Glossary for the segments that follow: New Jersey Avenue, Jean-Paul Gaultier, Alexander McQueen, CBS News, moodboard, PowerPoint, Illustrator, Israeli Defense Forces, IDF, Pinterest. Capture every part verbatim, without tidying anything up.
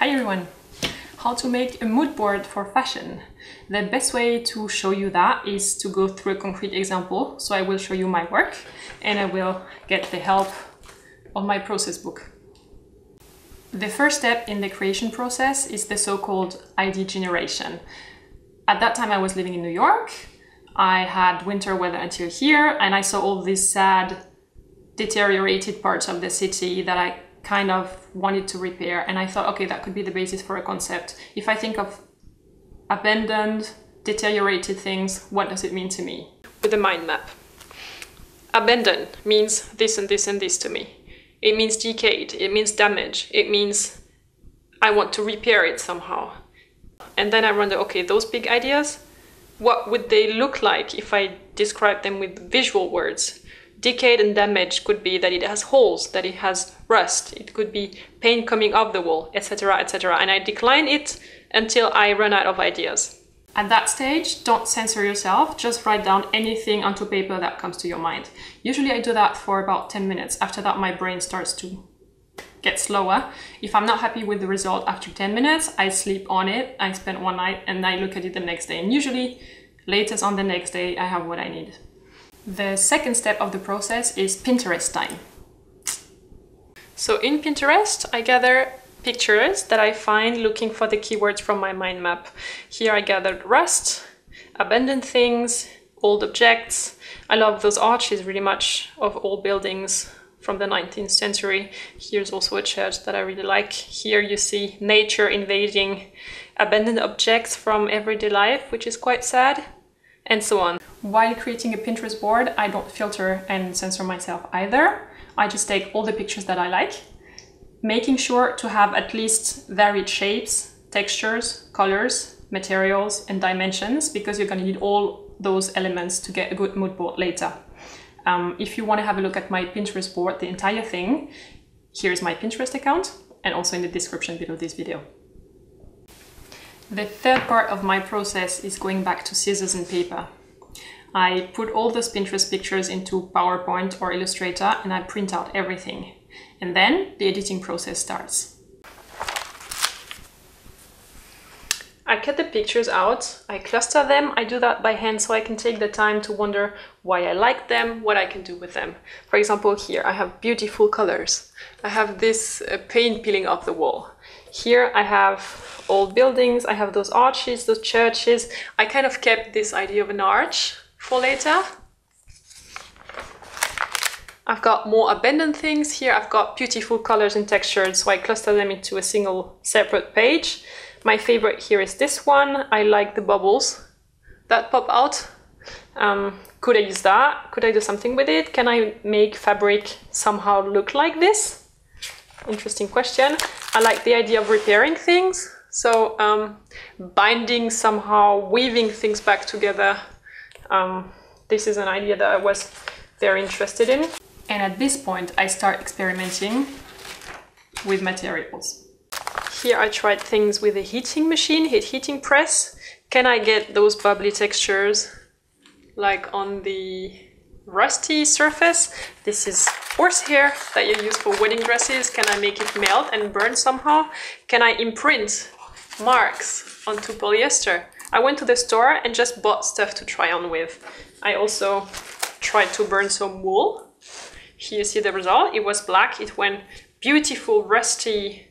Hi everyone! How to make a mood board for fashion. The best way to show you that is to go through a concrete example. So I will show you my work and I will get the help of my process book. The first step in the creation process is the so-called idea generation. At that time I was living in New York. I had winter weather until here and I saw all these sad, deteriorated parts of the city that I kind of wanted to repair, and I thought, okay, that could be the basis for a concept. If I think of abandoned, deteriorated things, what does it mean to me? With a mind map. Abandoned means this and this and this to me. It means decayed, it means damage, it means I want to repair it somehow. And then I wonder, okay, those big ideas, what would they look like if I describe them with visual words? Decayed and damage could be that it has holes, that it has rust, it could be paint coming off the wall, et cetera, et cetera. And I decline it until I run out of ideas. At that stage, don't censor yourself, just write down anything onto paper that comes to your mind. Usually I do that for about ten minutes. After that, my brain starts to get slower. If I'm not happy with the result after ten minutes, I sleep on it, I spend one night, and I look at it the next day. And usually, latest on the next day, I have what I need. The second step of the process is Pinterest time. So in Pinterest, I gather pictures that I find looking for the keywords from my mind map. Here I gathered rust, abandoned things, old objects. I love those arches really much of old buildings from the nineteenth century. Here's also a church that I really like. Here you see nature invading abandoned objects from everyday life, which is quite sad, and so on. While creating a Pinterest board, I don't filter and censor myself either. I just take all the pictures that I like, making sure to have at least varied shapes, textures, colors, materials, and dimensions, because you're going to need all those elements to get a good mood board later. Um, if you want to have a look at my Pinterest board, the entire thing, here's my Pinterest account, and also in the description below this video. The third part of my process is going back to scissors and paper. I put all those Pinterest pictures into PowerPoint or Illustrator and I print out everything. And then the editing process starts. I cut the pictures out, I cluster them, I do that by hand so I can take the time to wonder why I like them, what I can do with them. For example, here I have beautiful colors. I have this uh, paint peeling off the wall. Here I have old buildings, I have those arches, those churches. I kind of kept this idea of an arch for later. I've got more abandoned things. Here I've got beautiful colors and textures, so I cluster them into a single separate page. My favorite here is this one. I like the bubbles that pop out. Um, could I use that? Could I do something with it? Can I make fabric somehow look like this? Interesting question. I like the idea of repairing things, so um, binding somehow, weaving things back together. Um, this is an idea that I was very interested in. And at this point, I start experimenting with materials. Here I tried things with a heating machine, heat heating press. Can I get those bubbly textures like on the rusty surface? This is horsehair that you use for wedding dresses. Can I make it melt and burn somehow? Can I imprint marks onto polyester? I went to the store and just bought stuff to try on with. I also tried to burn some wool. Here you see the result. It was black. It went beautiful rusty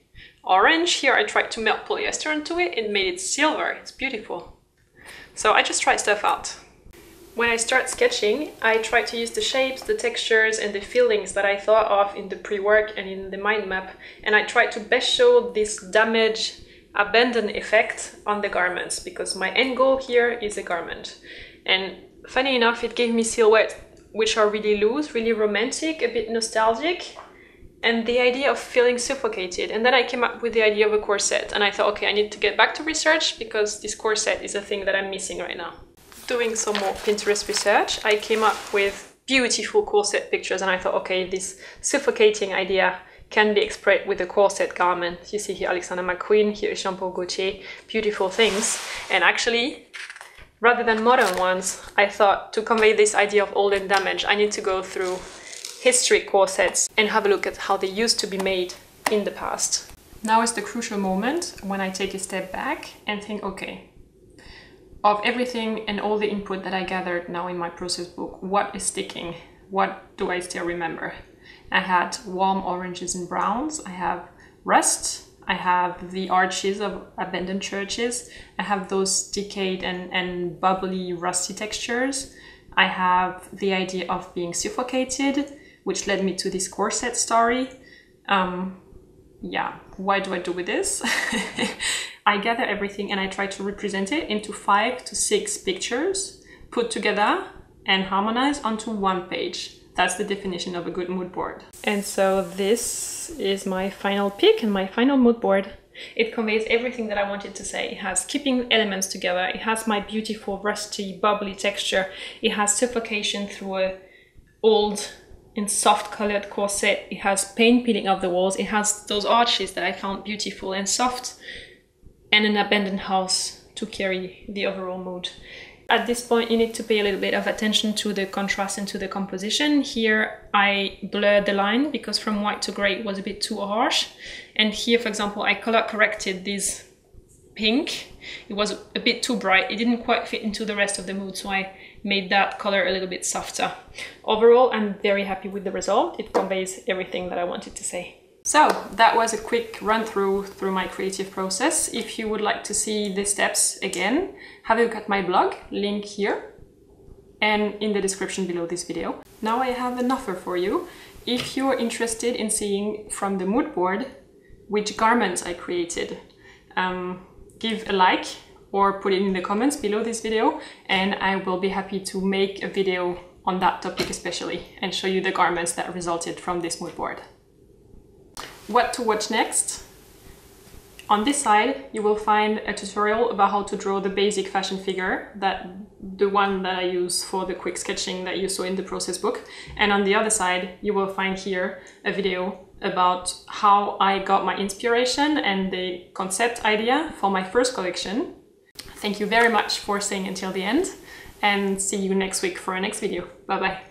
orange. Here I tried to melt polyester into it and made it silver. It's beautiful. So I just tried stuff out. When I start sketching, I try to use the shapes, the textures, and the feelings that I thought of in the pre-work and in the mind map, and I try to best show this damage, abandon effect on the garments, because my end goal here is a garment. And funny enough, it gave me silhouettes which are really loose, really romantic, a bit nostalgic, and the idea of feeling suffocated. And then I came up with the idea of a corset, and I thought, okay, I need to get back to research because this corset is a thing that I'm missing right now. Doing some more Pinterest research, I came up with beautiful corset pictures, and I thought, okay, this suffocating idea can be expressed with a corset garment. You see here Alexander McQueen, here Jean-Paul Gaultier, beautiful things. And actually, rather than modern ones, I thought to convey this idea of old and damaged, I need to go through history corsets and have a look at how they used to be made in the past. Now is the crucial moment when I take a step back and think, okay, of everything and all the input that I gathered now in my process book, what is sticking? What do I still remember? I had warm oranges and browns, I have rust, I have the arches of abandoned churches, I have those decayed and, and bubbly, rusty textures, I have the idea of being suffocated, which led me to this corset story. Um, yeah, what do I do with this? I gather everything and I try to represent it into five to six pictures put together and harmonized onto one page. That's the definition of a good mood board. And so this is my final pick and my final mood board. It conveys everything that I wanted to say. It has keeping elements together. It has my beautiful, rusty, bubbly texture. It has suffocation through a old and soft colored corset. It has paint peeling off the walls. It has those arches that I found beautiful and soft, and an abandoned house to carry the overall mood. At this point, you need to pay a little bit of attention to the contrast and to the composition. Here, I blurred the line because from white to gray was a bit too harsh. And here, for example, I color corrected this pink. It was a bit too bright. It didn't quite fit into the rest of the mood, so I made that color a little bit softer. Overall, I'm very happy with the result. It conveys everything that I wanted to say. So that was a quick run through through my creative process. If you would like to see the steps again, have a look at my blog, link here and in the description below this video. Now I have an offer for you. If you're interested in seeing from the mood board which garments I created, um, give a like or put it in the comments below this video and I will be happy to make a video on that topic especially and show you the garments that resulted from this mood board. What to watch next? On this side, you will find a tutorial about how to draw the basic fashion figure, that the one that I use for the quick sketching that you saw in the process book. And on the other side, you will find here a video about how I got my inspiration and the concept idea for my first collection. Thank you very much for staying until the end and see you next week for our next video. Bye bye.